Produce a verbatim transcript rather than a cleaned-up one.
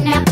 una